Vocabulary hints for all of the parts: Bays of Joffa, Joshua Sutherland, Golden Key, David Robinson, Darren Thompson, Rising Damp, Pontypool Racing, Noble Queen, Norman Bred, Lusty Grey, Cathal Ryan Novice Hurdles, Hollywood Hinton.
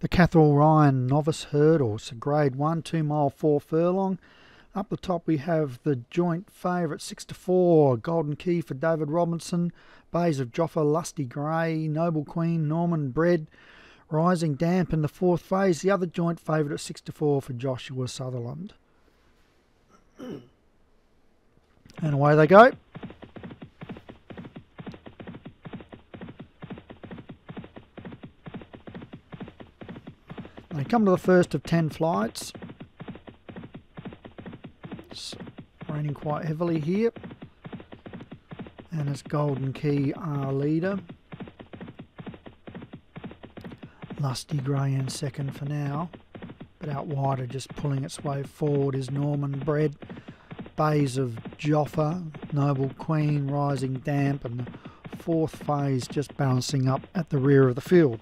The Cathal Ryan Novice Hurdles, Grade 1, 2 mile, 4 furlong. Up the top we have the joint favourite 6-4, Golden Key for David Robinson, Bays of Joffa, Lusty Grey, Noble Queen, Norman Bred, Rising Damp in the fourth phase. The other joint favourite at 6-4 for Joshua Sutherland. And away they go. They come to the first of 10 flights. It's raining quite heavily here, and it's Golden Key our leader, Lusty Grey in second for now, but out wider just pulling its way forward is Norman Bred, Bays of Joffa, Noble Queen, Rising Damp, and the fourth phase just balancing up at the rear of the field.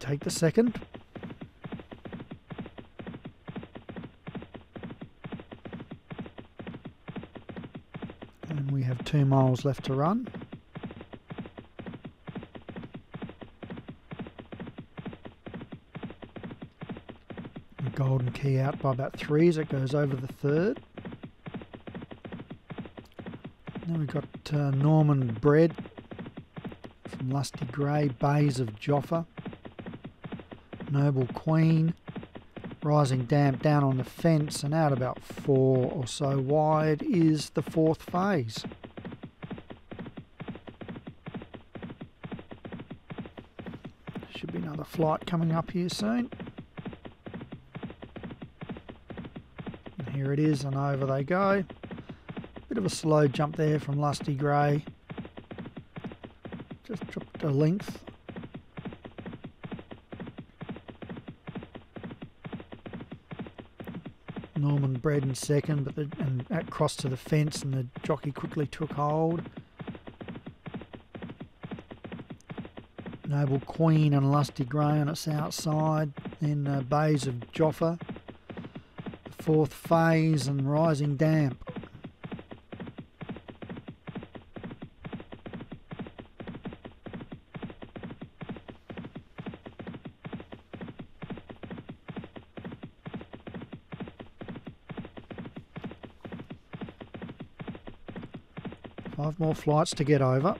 Take the second. And we have 2 miles left to run. The Golden Key out by about 3 as it goes over the third. And then we've got Norman Bred from Lusty Grey, Bays of Joffa, Noble Queen, Rising Damp down on the fence, and out about 4 or so wide is the fourth phase. Should be another flight coming up here soon. And here it is, and over they go. Bit of a slow jump there from Lusty Grey. Just dropped a length. Norman Bred in second, but that crossed to the fence, and the jockey quickly took hold. Noble Queen and Lusty Grey on its outside, then Bays of Joffa, the fourth phase, and Rising Damp. Five more flights to get over.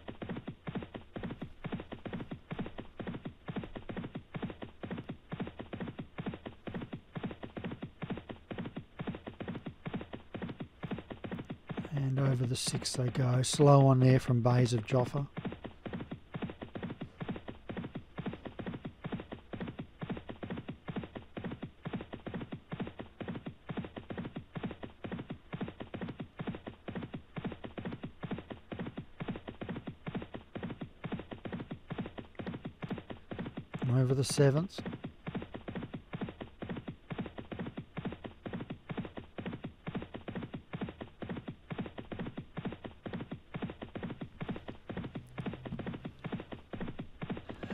And over the 6 they go. Slow on there from Bays of Joffa. Over the 7th.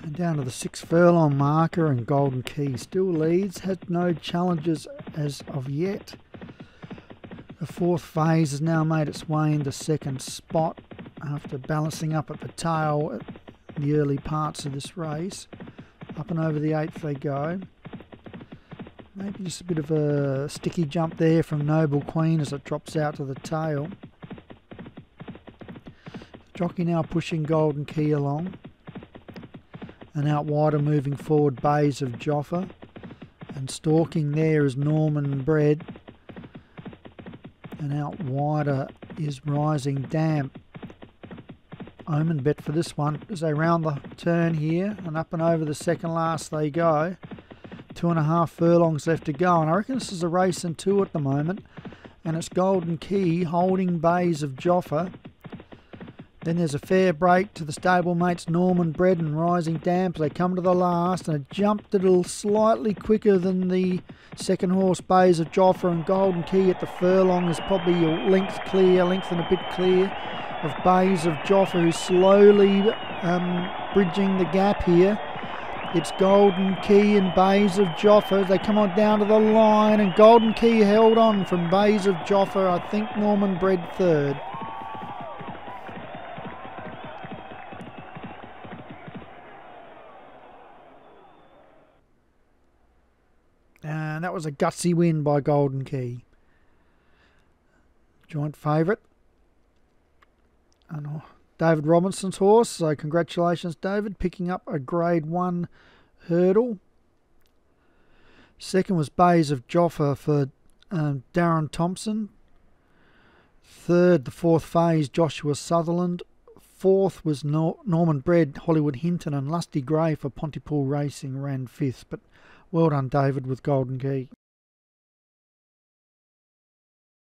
And down to the 6 furlong marker, and Golden Key still leads, has no challenges as of yet. The fourth phase has now made its way into second spot after balancing up at the tail at the early parts of this race. Up and over the 8th they go. Maybe just a bit of a sticky jump there from Noble Queen as it drops out to the tail. Jockey now pushing Golden Key along. And out wider moving forward Bays of Joffa. And stalking there is Norman Bred. And out wider is Rising Damp. Omen bet for this one as they round the turn here, and up and over the second last they go. 2.5 furlongs left to go, and I reckon this is a race in two at the moment, and it's Golden Key holding Bays of Joffa. Then there's a fair break to the stable mates Norman Bred and Rising Damp. They come to the last, and it jumped a little slightly quicker than the second horse Bays of Joffa, and Golden Key at the furlong is probably a length clear, length and a bit clear of Bays of Joffa, who's slowly bridging the gap here. It's Golden Key and Bays of Joffa. They come on down to the line, and Golden Key held on from Bays of Joffa. I think Norman Bred third. And that was a gutsy win by Golden Key. Joint favourite. And David Robinson's horse, so congratulations David, picking up a grade 1 hurdle. Second was Bays of Joffa for Darren Thompson. Third, the fourth phase, Joshua Sutherland. Fourth was Norman Bred, Hollywood Hinton, and Lusty Grey for Pontypool Racing ran fifth, but well done David with Golden Key.